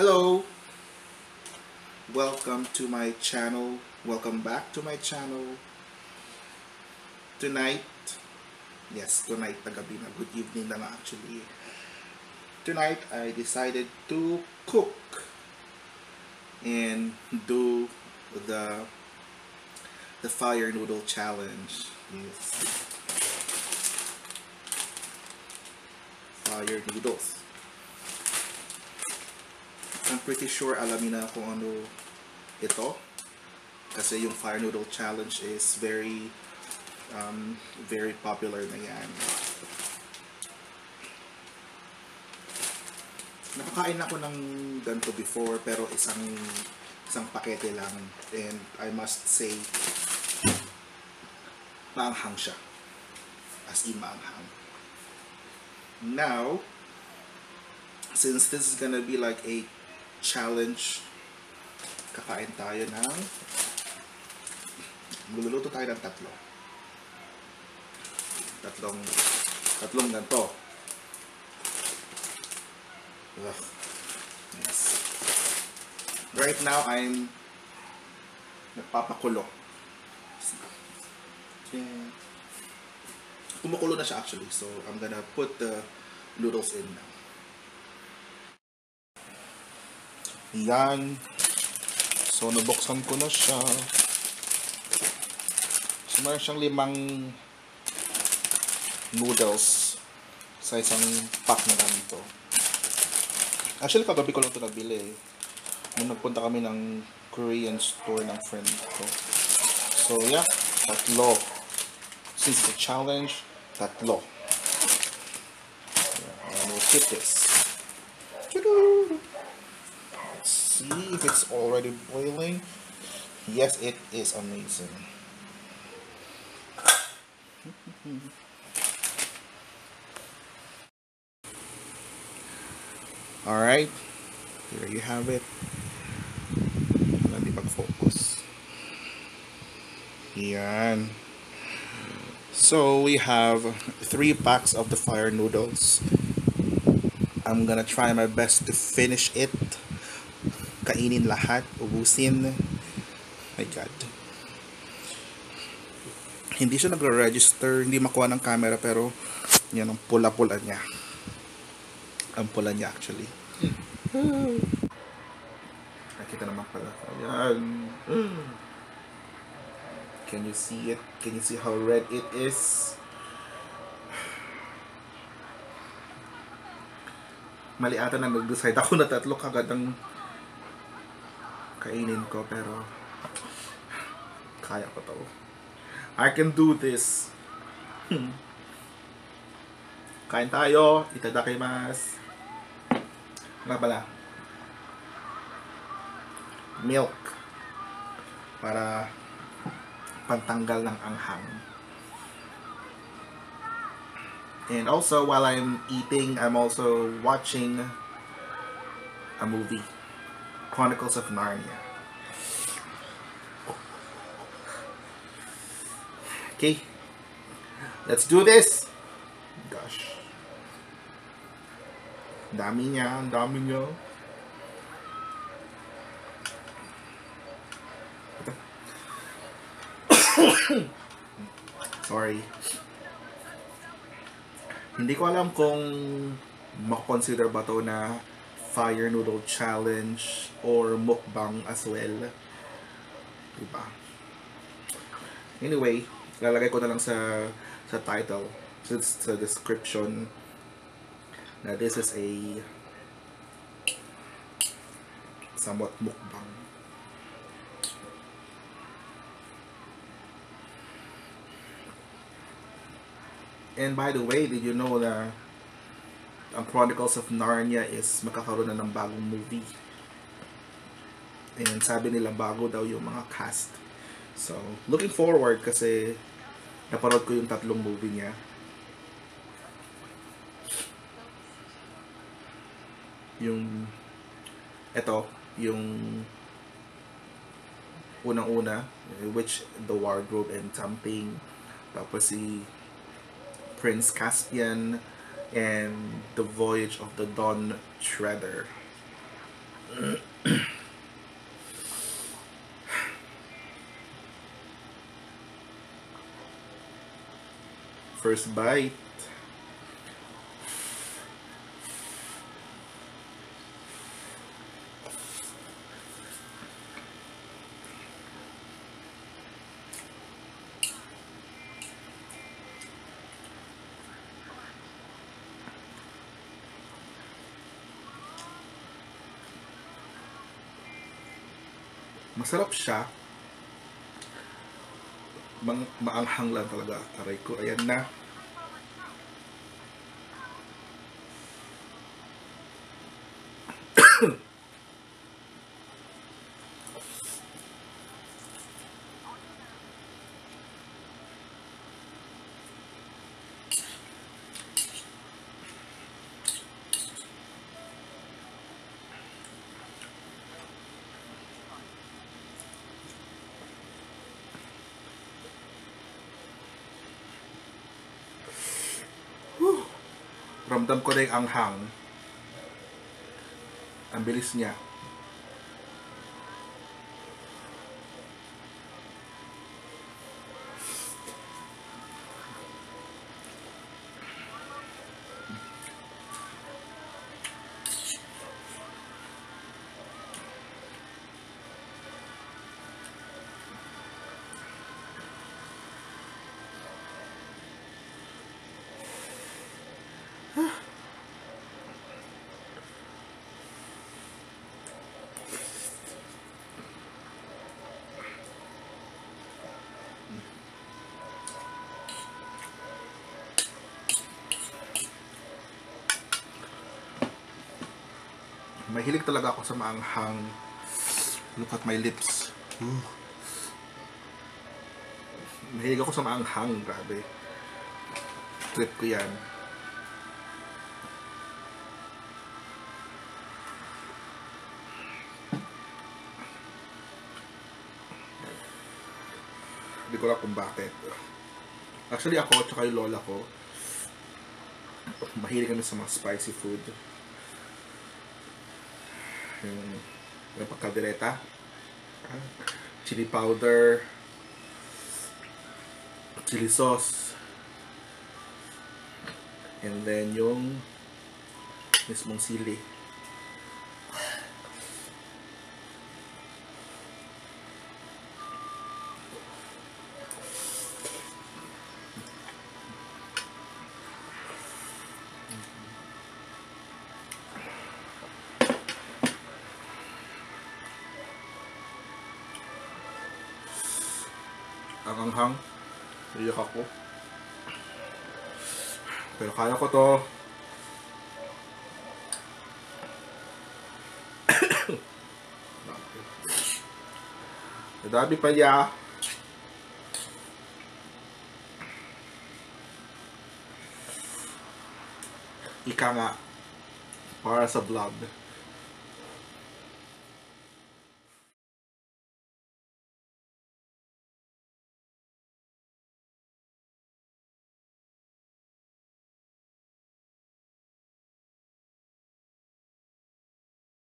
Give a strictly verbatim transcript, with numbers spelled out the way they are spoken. Hello, welcome to my channel. Welcome back to my channel. Tonight, yes, tonight, tagabi na, good evening na nga actually. Tonight, I decided to cook and do the the fire noodle challenge. Yes. Fire noodles. I'm pretty sure alamin na kung ano ito. Kasi yung fire noodle challenge is very um, very popular na yan. Nakakain ako ng ganito before, pero isang isang pakete lang, and I must say maanghang siya, as in maanghang. Now, since this is gonna be like a challenge, kakain tayo ng magluluto tayo ng tatlo tatlong tatlong ganito. Yes. Right now, I'm nagpapakulo. Yeah. Kumukulo na siya actually, so I'm gonna put the noodles in now. Yan. So, nabuksan ko na siya. So, mayroon siyang limang noodles sa isang pack na ganito. Actually, kagabi ko lang ito nabili eh. Nung nagpunta kami ng Korean store ng friend ko. So, yeah. Tatlo. Since the challenge, tatlo. Yeah, we'll keep this. Let's see if it's already boiling. Yes, it is amazing. Alright, here you have it. Wala, di mag-focus. Yan. So, we have three packs of the fire noodles. I'm gonna try my best to finish it. Kainin lahat, ubusin. My God. Hindi siya nagre-register, hindi makuha ng camera, pero yan ang pula-pula niya. Ang pula niya actually. Nakita naman pala. Ayan. Can you see it? Can you see how red it is? Mali ata na nag-decide ako na tatlo kagad ang kainin ko, pero kaya ko to. I can do this. Kain tayo. Itadakimasu. Nga pala, milk para pantanggal ng anghang. And also, while I'm eating, I'm also watching a movie, Chronicles of Narnia. Okay, let's do this. Gosh, dami niya, dami niya. Sorry. Hindi ko alam kung makonsider ba to na fire noodle challenge or mukbang as well. Diba? Anyway, lalagay ko na lang sa sa title, sa, sa description. Now this is a somewhat mukbang. And by the way, did you know that the Chronicles of Narnia is makakaroon na ng bagong movie? And sabi nila bago daw yung mga cast. So, looking forward kasi naparod ko yung tatlong movie niya. Yung eto, yung unang-una, which the wardrobe and something, tapos si Prince Caspian and The Voyage of the Dawn Treader. First bite. Masarap siya. Mang maanghang lang talaga. Taray ko. Ayan na. Ramdam ko na yung anghang. Ang bilis niya. Mahilig talaga ako sa maanghang. Look at my lips. Ooh. Mahilig ako sa maanghang. Grabe. Trip ko yan. Hindi ko alam kung bakit. Actually ako at saka yung lola ko, mahilig kami sa mga spicy food. Yung, yung pagkaldereta, chili powder, chili sauce, and then yung mismong sili. Ang-anghang. Iyak ako. Pero kaya ko to. Dadabi pa niya. Ika nga. Para sa vlog.